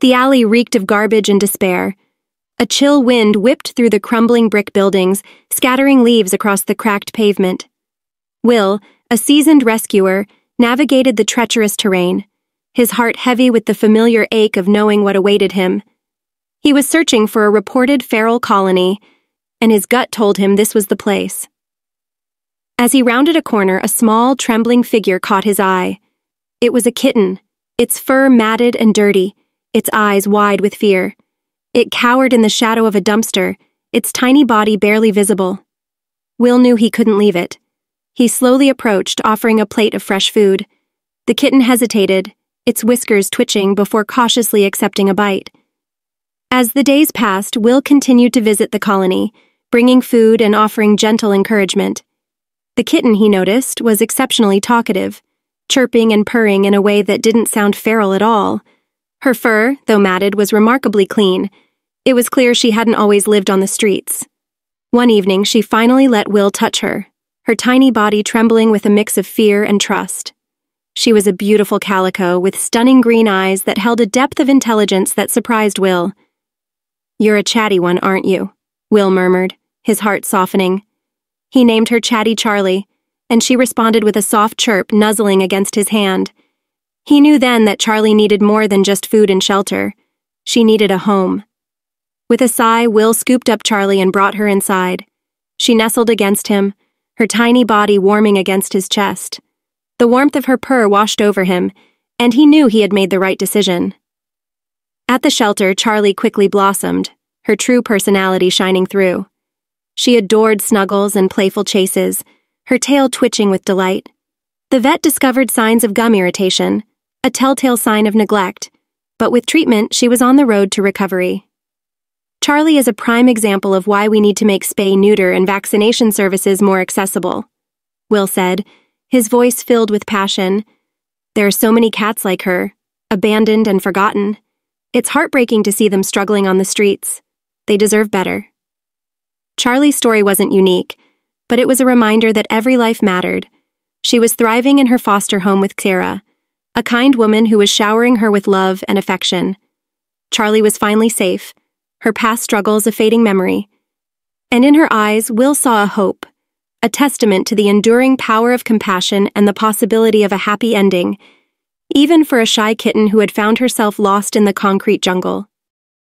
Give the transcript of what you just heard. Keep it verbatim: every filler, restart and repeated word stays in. The alley reeked of garbage and despair. A chill wind whipped through the crumbling brick buildings, scattering leaves across the cracked pavement. Will, a seasoned rescuer, navigated the treacherous terrain, his heart heavy with the familiar ache of knowing what awaited him. He was searching for a reported feral colony, and his gut told him this was the place. As he rounded a corner, a small, trembling figure caught his eye. It was a kitten, its fur matted and dirty, its eyes wide with fear. It cowered in the shadow of a dumpster, its tiny body barely visible. Will knew he couldn't leave it. He slowly approached, offering a plate of fresh food. The kitten hesitated, its whiskers twitching before cautiously accepting a bite. As the days passed, Will continued to visit the colony, bringing food and offering gentle encouragement. The kitten, he noticed, was exceptionally talkative, chirping and purring in a way that didn't sound feral at all. Her fur, though matted, was remarkably clean. It was clear she hadn't always lived on the streets. One evening, she finally let Will touch her, her tiny body trembling with a mix of fear and trust. She was a beautiful calico with stunning green eyes that held a depth of intelligence that surprised Will. "You're a chatty one, aren't you?" Will murmured, his heart softening. He named her Chatty Charlie, and she responded with a soft chirp nuzzling against his hand. He knew then that Charlie needed more than just food and shelter. She needed a home. With a sigh, Will scooped up Charlie and brought her inside. She nestled against him, her tiny body warming against his chest. The warmth of her purr washed over him, and he knew he had made the right decision. At the shelter, Charlie quickly blossomed, her true personality shining through. She adored snuggles and playful chases, her tail twitching with delight. The vet discovered signs of gum irritation, a telltale sign of neglect, but with treatment, she was on the road to recovery. Charlie is a prime example of why we need to make spay, neuter, and vaccination services more accessible, Will said, his voice filled with passion. There are so many cats like her, abandoned and forgotten. It's heartbreaking to see them struggling on the streets. They deserve better. Charlie's story wasn't unique, but it was a reminder that every life mattered. She was thriving in her foster home with Sarah, a kind woman who was showering her with love and affection. Charlie was finally safe, her past struggles a fading memory. And in her eyes, Will saw a hope, a testament to the enduring power of compassion and the possibility of a happy ending, even for a shy kitten who had found herself lost in the concrete jungle.